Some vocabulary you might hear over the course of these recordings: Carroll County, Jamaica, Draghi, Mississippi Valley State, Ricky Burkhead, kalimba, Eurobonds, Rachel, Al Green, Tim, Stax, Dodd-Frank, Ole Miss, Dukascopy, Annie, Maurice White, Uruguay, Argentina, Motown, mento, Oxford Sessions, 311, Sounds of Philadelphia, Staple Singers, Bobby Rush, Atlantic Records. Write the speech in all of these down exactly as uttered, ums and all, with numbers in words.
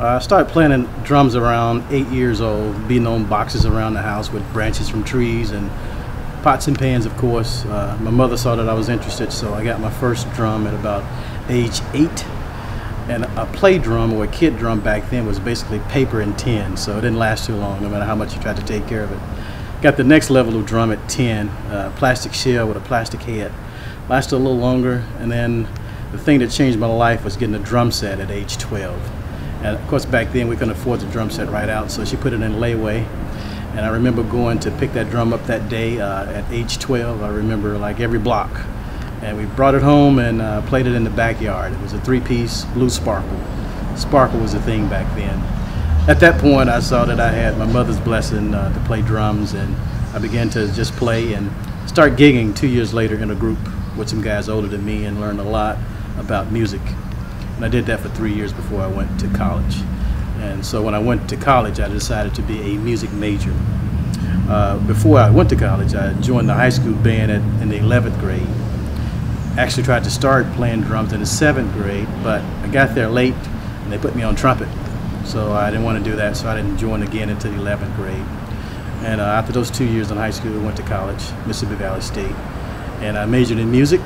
Uh, I started playing drums around eight years old, beating on boxes around the house with branches from trees and pots and pans, of course. Uh, my mother saw that I was interested, so I got my first drum at about age eight. And a play drum or a kid drum back then was basically paper and tin, so it didn't last too long, no matter how much you tried to take care of it. Got the next level of drum at ten, uh, plastic shell with a plastic head. Lasted a little longer, and then the thing that changed my life was getting a drum set at age twelve. And of course back then we couldn't afford the drum set right out, so she put it in layaway. And I remember going to pick that drum up that day uh, at age twelve. I remember like every block. And we brought it home and uh, played it in the backyard. It was a three-piece blue sparkle. Sparkle was a thing back then. At that point, I saw that I had my mother's blessing uh, to play drums, and I began to just play and start gigging two years later in a group with some guys older than me and learned a lot about music. And I did that for three years before I went to college. And so when I went to college, I decided to be a music major. Uh, before I went to college, I joined the high school band at, in the eleventh grade. Actually tried to start playing drums in the seventh grade, but I got there late and they put me on trumpet. So I didn't want to do that, so I didn't join again until the eleventh grade. And uh, after those two years in high school, I went to college, Mississippi Valley State. And I majored in music,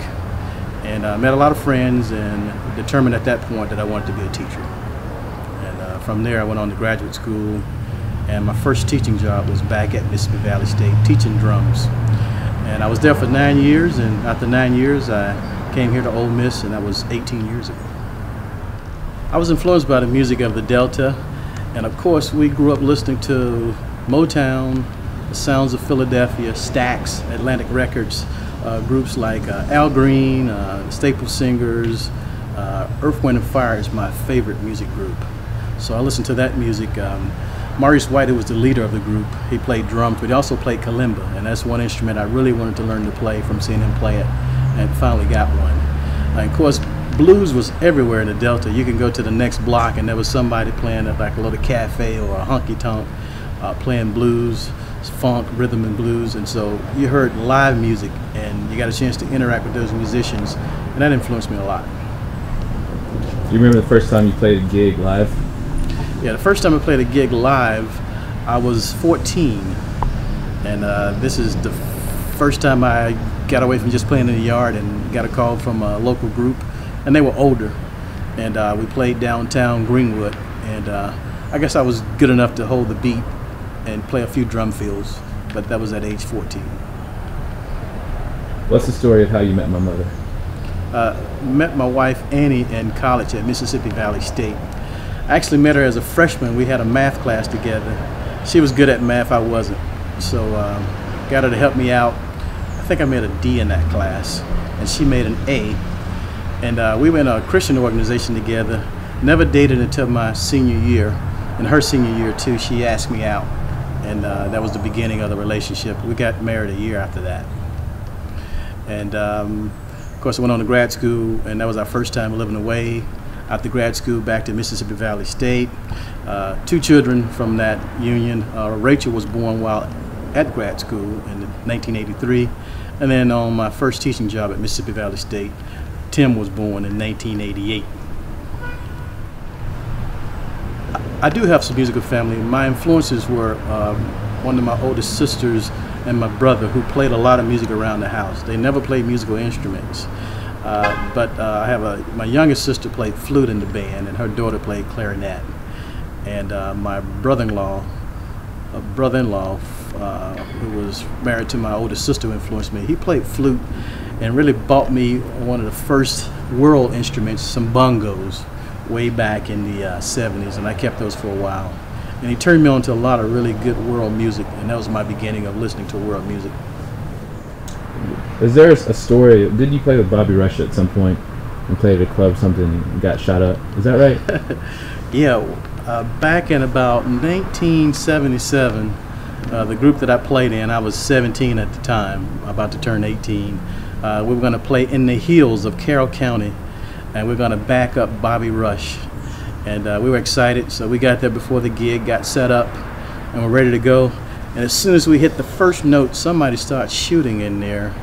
and I met a lot of friends and determined at that point that I wanted to be a teacher. And uh, from there, I went on to graduate school, and my first teaching job was back at Mississippi Valley State, teaching drums. And I was there for nine years, and after nine years, I came here to Ole Miss, and that was eighteen years ago. I was influenced by the music of the Delta, and of course we grew up listening to Motown, the Sounds of Philadelphia, Stax, Atlantic Records, uh, groups like uh, Al Green, uh, Staple Singers, uh, Earth, Wind and Fire is my favorite music group. So I listened to that music. Um, Maurice White, who was the leader of the group, he played drums, but he also played kalimba, and that's one instrument I really wanted to learn to play from seeing him play it, and finally got one. And of course, blues was everywhere in the Delta. You can go to the next block and there was somebody playing at like a little cafe or a honky-tonk uh, playing blues, funk, rhythm and blues. And so you heard live music and you got a chance to interact with those musicians, and that influenced me a lot. Do you remember the first time you played a gig live? Yeah, the first time I played a gig live, I was fourteen. And uh, this is the first time I got away from just playing in the yard and got a call from a local group. And they were older, and uh, we played downtown Greenwood, and uh, I guess I was good enough to hold the beat and play a few drum fills, but that was at age fourteen. What's the story of how you met my mother? Uh, met my wife Annie in college at Mississippi Valley State. I actually met her as a freshman. We had a math class together. She was good at math, I wasn't, so um, got her to help me out. I think I made a D in that class, and she made an A. And uh, we were in a Christian organization together, never dated until my senior year. And her senior year too, she asked me out. And uh, that was the beginning of the relationship. We got married a year after that. And um, of course I went on to grad school, and that was our first time living away. After grad school, back to Mississippi Valley State. Uh, two children from that union. Uh, Rachel was born while at grad school in nineteen eighty-three. And then on my first teaching job at Mississippi Valley State, Tim was born in nineteen eighty-eight. I do have some musical family. My influences were um, one of my oldest sisters and my brother, who played a lot of music around the house. They never played musical instruments. Uh, but uh, I have a, my youngest sister played flute in the band, and her daughter played clarinet. And uh, my brother-in-law, a brother-in-law uh, who was married to my oldest sister, influenced me. He played flute and really bought me one of the first world instruments, some bongos, way back in the uh, seventies, and I kept those for a while. And he turned me on to a lot of really good world music, and that was my beginning of listening to world music. Is there a story, didn't you play with Bobby Rush at some point and played at a club, something, and got shot up? Is that right? Yeah, uh, back in about nineteen seventy-seven, uh, the group that I played in, I was seventeen at the time, about to turn eighteen. Uh, we were going to play in the hills of Carroll County, and we were going to back up Bobby Rush. And uh, we were excited, so we got there before the gig, got set up, and we're ready to go. And as soon as we hit the first note, somebody started shooting in there,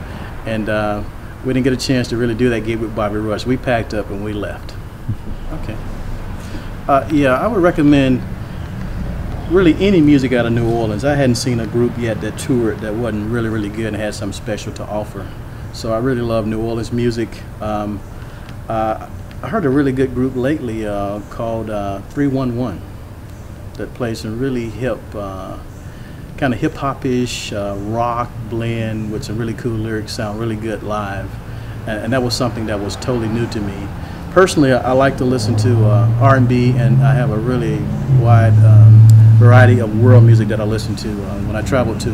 and uh, we didn't get a chance to really do that gig with Bobby Rush. We packed up and we left. Okay. Uh, yeah, I would recommend really any music out of New Orleans. I hadn't seen a group yet that toured that wasn't really, really good and had something special to offer. So I really love New Orleans music. Um, uh, I heard a really good group lately uh, called uh, three one one that plays some really hip, uh, kind of hip-hop-ish uh, rock blend with some really cool lyrics, sound really good live. And, and that was something that was totally new to me. Personally, I, I like to listen to uh, R and B, and I have a really wide um, variety of world music that I listen to. Uh, when I traveled to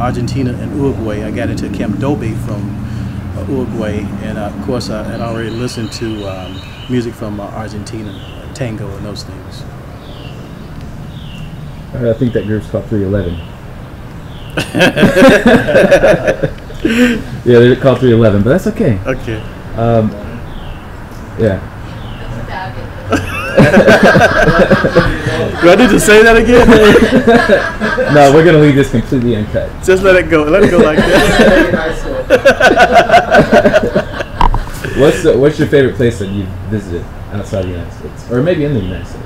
Argentina and Uruguay, I got into Camp Dobe from uh, Uruguay, and uh, of course I had already listened to um, music from uh, Argentina, uh, tango and those things. I think that group's called three eleven. Yeah, they're called three eleven, but that's okay. Okay. Um, yeah. Do I need to say that again? No, we're going to leave this completely uncut. Just let it go. Let it go like that. What's the, what's your favorite place that you've visited outside the United States? Or maybe in the United States?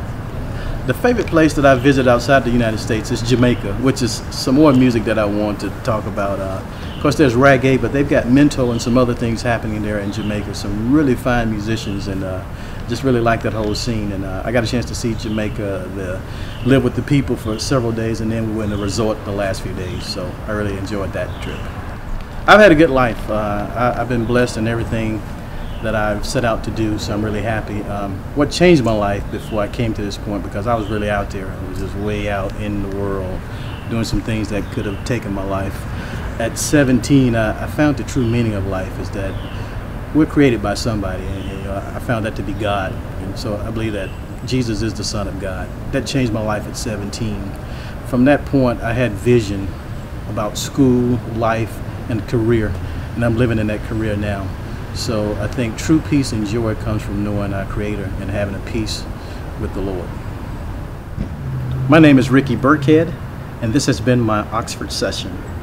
The favorite place that I visit outside the United States is Jamaica, which is some more music that I want to talk about. Uh, of course, there's reggae, but they've got mento and some other things happening there in Jamaica. Some really fine musicians, and uh, just really like that whole scene. And uh, I got a chance to see Jamaica, the, live with the people for several days, and then we were in the resort the last few days. So I really enjoyed that trip. I've had a good life. Uh, I, I've been blessed in everything that I've set out to do, so I'm really happy. Um, what changed my life before I came to this point, because I was really out there. I was just way out in the world doing some things that could have taken my life. At seventeen, I, I found the true meaning of life is that we're created by somebody, and, and uh, I found that to be God. And so I believe that Jesus is the Son of God. That changed my life at seventeen. From that point, I had vision about school, life, and career, and I'm living in that career now. So I think true peace and joy comes from knowing our Creator and having a peace with the Lord. My name is Ricky Burkhead, and this has been my Oxford session.